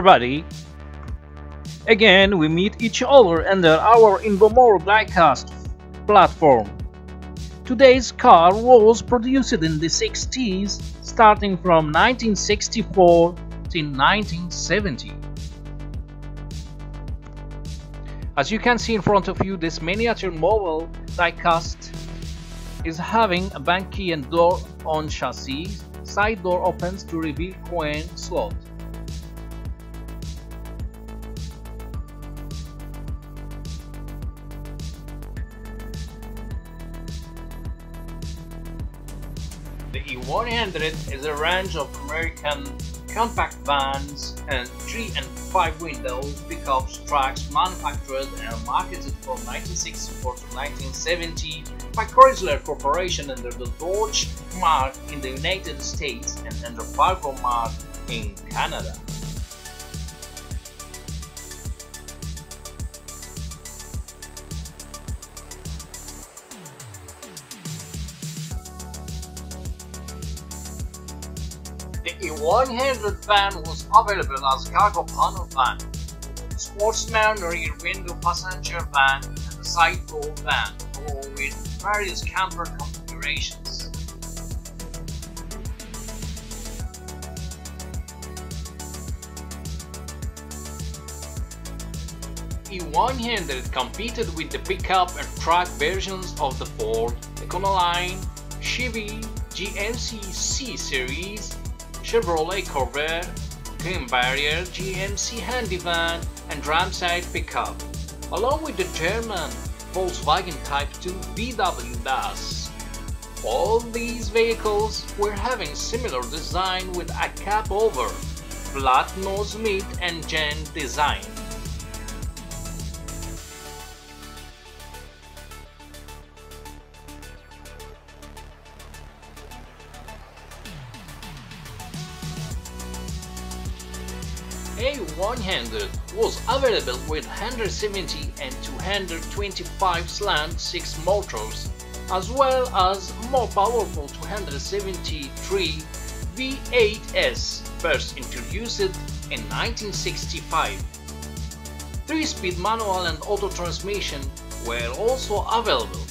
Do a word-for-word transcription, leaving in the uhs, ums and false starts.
everybody! Again we meet each other under our Indomoro diecast platform. Today's car was produced in the sixties, starting from nineteen sixty-four till nineteen seventy. As you can see in front of you, this miniature model diecast is having a banky and door on chassis. Side door opens to reveal coin slot. The E one hundred is a range of American compact vans and three and five window pickups trucks manufactured and marketed from nineteen sixty-four to nineteen seventy by Chrysler Corporation under the Dodge mark in the United States and under Fargo mark in Canada. The E one hundred van was available as cargo panel van, sportsman rear window passenger van, and side door van, along with various camper configurations. E one hundred competed with the pickup and truck versions of the Ford Econoline, Chevy, G M C C-Series, Chevrolet Corvair, Twin Barrier, G M C Handyvan, and Rampside Pickup, along with the German Volkswagen Type two, V W D A S. All these vehicles were having similar design with a cap over, flat nose mid and gen design. A one hundred was available with one hundred seventy and two hundred twenty-five Slant six motors, as well as more powerful two hundred seventy-three V eight S, first introduced in nineteen sixty-five. Three-speed manual and auto transmission were also available.